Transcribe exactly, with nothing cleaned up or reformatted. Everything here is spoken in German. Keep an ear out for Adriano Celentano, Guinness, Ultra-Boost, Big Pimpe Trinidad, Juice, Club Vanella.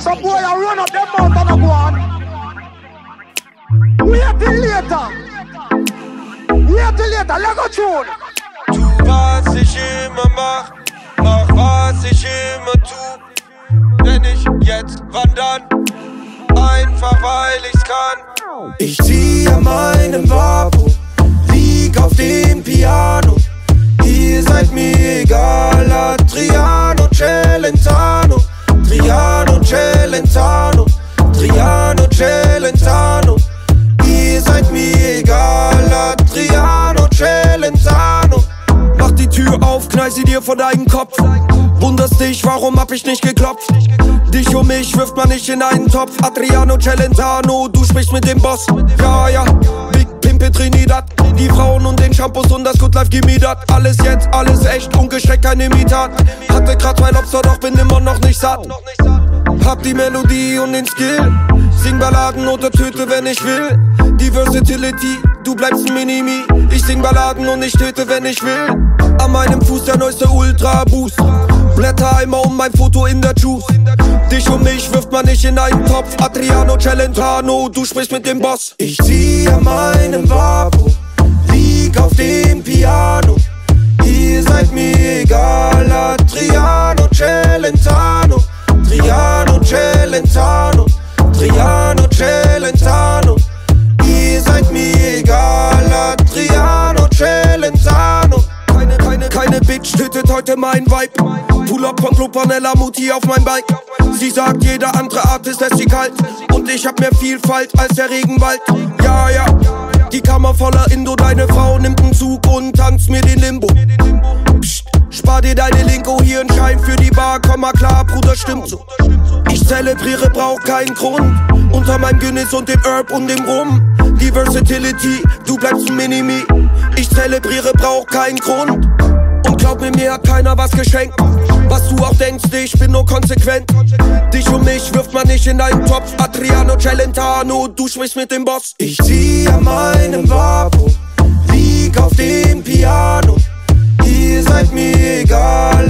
So boy, I run up them mountain and go on. Wait till later. Wait till later, let go tune. Tu vas sécher ma Mach, Mach va sécher ma Tu. Wenn ich jetzt wandern, einfach weil ich's kann. Ich ziehe meinen Vapo, lieg auf dem Piano. Ihr seid mir egal, Adriano Celentano, Adriano Celentano, Adriano Celentano. Ihr seid mir egal, Adriano Celentano. Mach die Tür auf, knall sie dir vor deinen Kopf. Wunderst dich, warum hab ich nicht geklopft? Dich und mich wirft man nicht in einen Topf. Adriano Celentano, du sprichst mit dem Boss. Ja, ja, Big Pimpe Trinidad. Die Frauen und den Shampoos und das Good Life, gimme dat. Alles jetzt, alles echt, ungestreckt, kein Imitat. Hatte grad mein Lobster, doch bin immer noch nicht satt. Hab die Melodie und den Skill. Sing Balladen oder töte, wenn ich will. Die Versatility, du bleibst ein Minimi. Ich sing Balladen und ich töte, wenn ich will. An meinem Fuß der neueste Ultra-Boost. Blätter einmal um mein Foto in der Juice. Dich und mich wirft man nicht in einen Topf. Adriano Celentano, du sprichst mit dem Boss. Ich ziehe meinen Vapo, lieg auf dem Piano. Ihr seid mir egal, Adriano Celentano, Adriano Celentano, Adriano Celentano. Ihr seid mir egal, Adriano Celentano. Keine, keine, keine Bitch tötet heute mein Vibe. Pull up von Club Vanella, Mutti auf mein Bike. Sie sagt, jeder andere Artist lässt sie kalt. Und ich hab mehr Vielfalt als der Regenwald. Ja, ja. Die Kammer voller Indo, deine Frau nimmt einen Zug und tanzt mir den Limbo. Psst, spar dir deine Linko, hier ein Schein für die Bar, komm mal klar, Bruder, stimmt so. Ich zelebriere, brauch keinen Grund, unter meinem Guinness und dem Herb und dem Rum. Die Versatility, du bleibst ein Minimi. Ich zelebriere, brauch keinen Grund. Und glaub mir, mir hat keiner was geschenkt. Was du auch denkst, ich bin nur konsequent. Dich und mich wirft man nicht in einen Topf. Adriano Celentano, du sprichst mit dem Boss. Ich ziehe meinen Vapo, lieg auf dem Piano. Ihr seid mir egal,